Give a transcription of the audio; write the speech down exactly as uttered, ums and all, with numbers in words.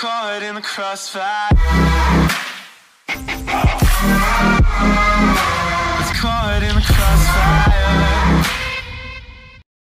caught in the crossfire.